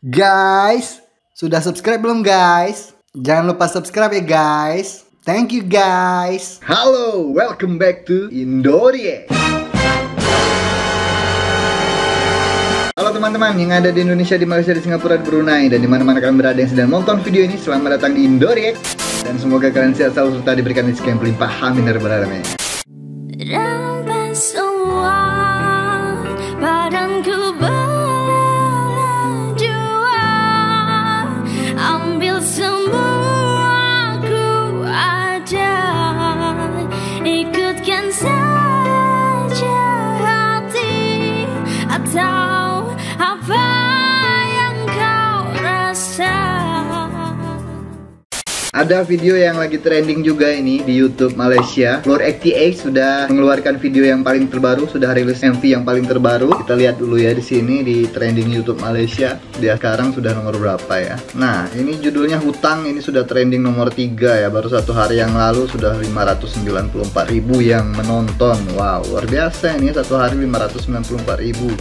Guys, sudah subscribe belum guys? Jangan lupa subscribe ya guys. Thank you guys. Halo, welcome back to IndoReact. Halo teman-teman yang ada di Indonesia, di Malaysia, di Singapura, di Brunei, dan dimana-mana kalian berada yang sedang nonton video ini. Selamat datang di IndoReact. Dan semoga kalian sehat selalu serta diberikan rezeki yang melimpah. Amin ya rabbal alamin. Ada video yang lagi trending juga ini di YouTube Malaysia. Floor 88 sudah mengeluarkan video yang paling terbaru, sudah rilis MV yang paling terbaru. Kita lihat dulu ya di sini di trending YouTube Malaysia. Dia sekarang sudah nomor berapa ya? Nah, ini judulnya Hutang, ini sudah trending nomor 3 ya. Baru satu hari yang lalu sudah 594.000 yang menonton. Wow, luar biasa ini, satu hari 594.000.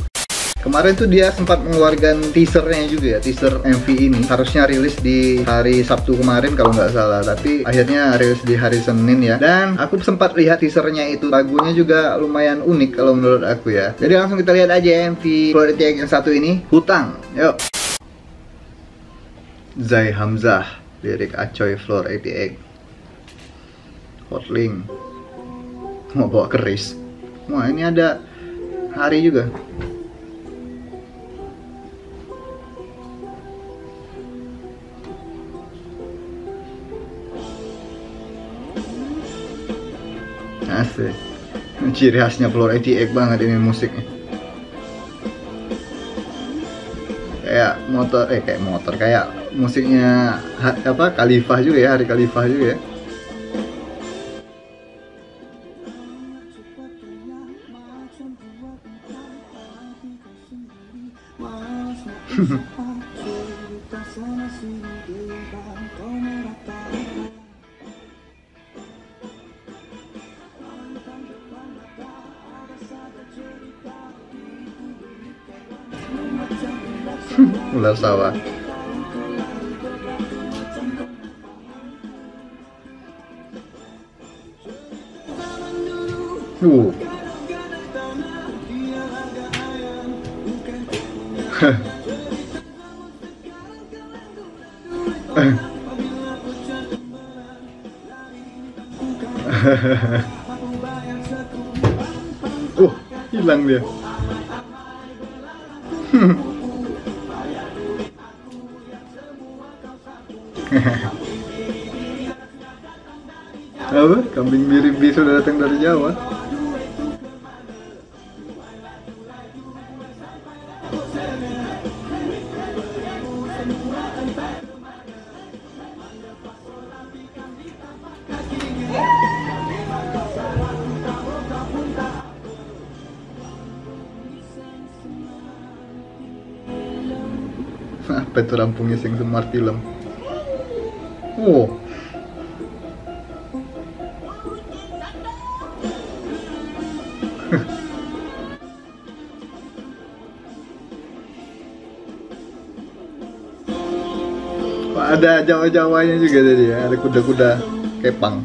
Kemarin tuh dia sempat mengeluarkan teasernya juga ya, teaser MV ini harusnya rilis di hari Sabtu kemarin kalau nggak salah, tapi akhirnya rilis di hari Senin ya. Dan aku sempat lihat teasernya itu, lagunya juga lumayan unik kalau menurut aku ya. Jadi langsung kita lihat aja MV Floor 88 yang satu ini, Hutang. Yuk. Zai Hamzah, lirik Acoy, Floor 88. Hotling. Mau bawa keris. Wah, ini ada hari juga. Asik, ciri khasnya Floor 88 banget ini musiknya. Kayak musiknya apa, Khalifah juga ya, hari Khalifah juga ya. Ular sawah. Hilang dia. Apa? Kambing biribi sudah datang dari Jawa. Apa itu rampungnya sing semar film? Wow. Ada Jawa-Jawanya juga tadi ya, ada kuda-kuda kepang.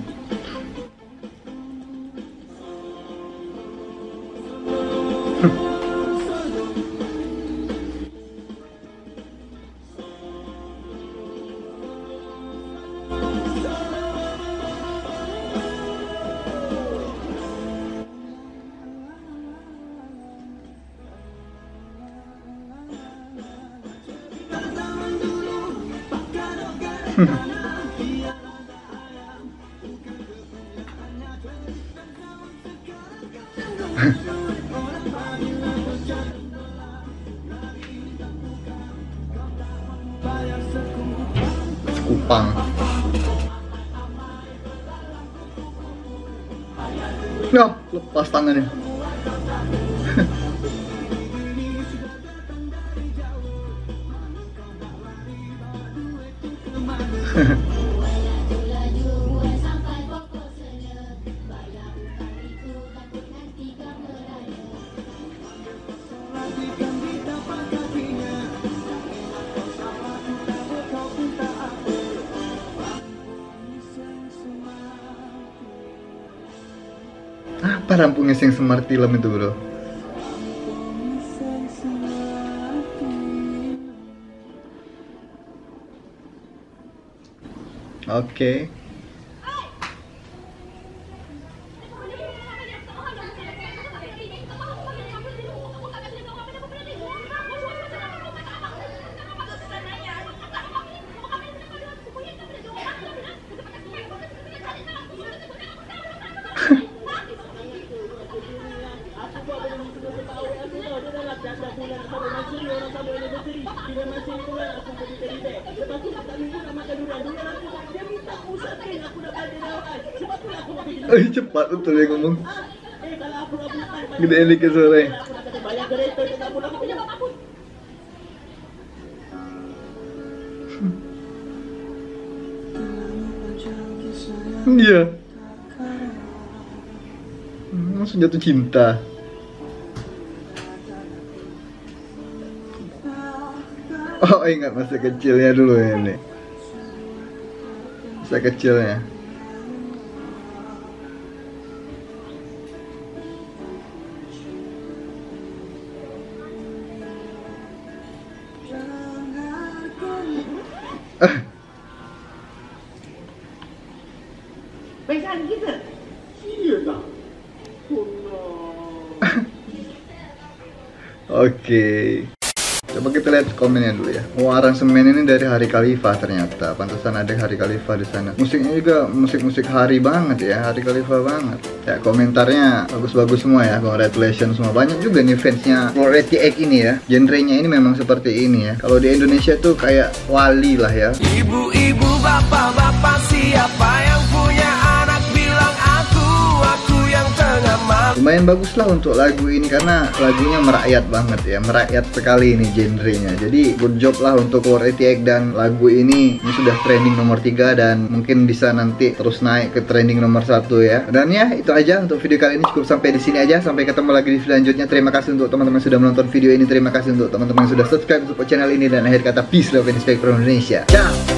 Sekupang. No, lepas tangannya. rampungnya sing semar film itu, bro. Oke. Oh, cepat betul dia ngomong. Gedein dikit suaranya. Iya. Langsung jatuh cinta. Oh, ingat masa kecilnya dulu ya ini. Masa kecilnya. Oke. Coba kita lihat komennya dulu ya. Oh, aransemen ini dari Hari Khalifah ternyata. Pantesan ada Hari Khalifah di sana. Musiknya juga musik-musik hari banget ya, Hari Khalifah banget. Ya, komentarnya bagus-bagus semua ya. Congratulations semua. Banyak juga nih fansnya Floor 88 ini ya. Genrenya ini memang seperti ini ya. Kalau di Indonesia tuh kayak wali lah ya. Ibu-ibu, bapak-bapak, siapa yang punya anak bilang aku yang tengah malam. Lumayan baguslah untuk lagu ini karena lagunya merakyat banget ya, merakyat sekali ini genrenya. Jadi good job lah untuk Floor 88 dan lagu ini sudah trending nomor 3 dan mungkin bisa nanti terus naik ke trending nomor 1 ya. Dan ya itu aja untuk video kali ini, cukup sampai di sini aja. Sampai ketemu lagi di video selanjutnya. Terima kasih untuk teman-teman yang sudah menonton video ini. Terima kasih untuk teman-teman yang sudah subscribe untuk channel ini, dan akhir kata peace love and respect from Indonesia. Ciao.